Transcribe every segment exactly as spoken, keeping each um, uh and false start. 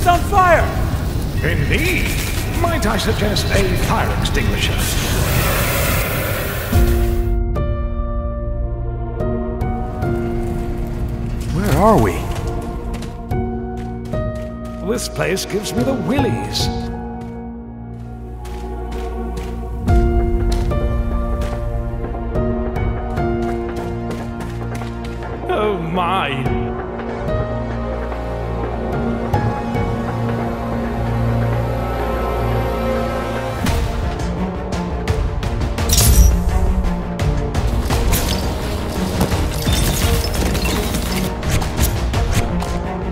is on fire! Indeed! Might I suggest a fire extinguisher? Where are we? This place gives me the willies. Oh my!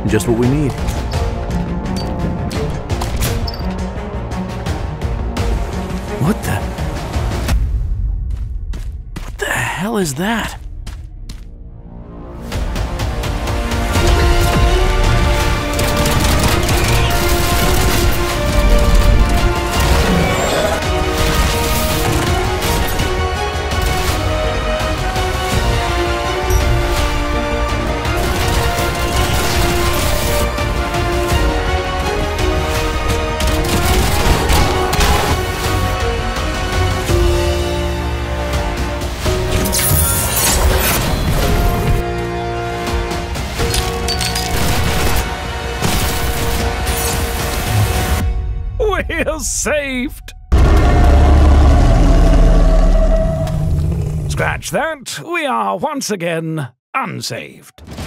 Just what we need. What the? What the hell is that? Saved! Scratch that, we are once again unsaved.